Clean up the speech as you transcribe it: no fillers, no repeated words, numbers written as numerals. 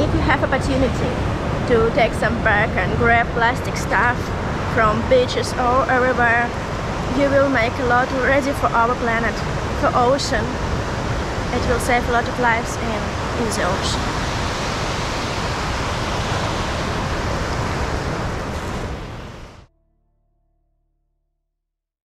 If you have opportunity to take some back and grab plastic stuff from beaches or everywhere, you will make a lot ready for our planet, for ocean. It will save a lot of lives in the ocean.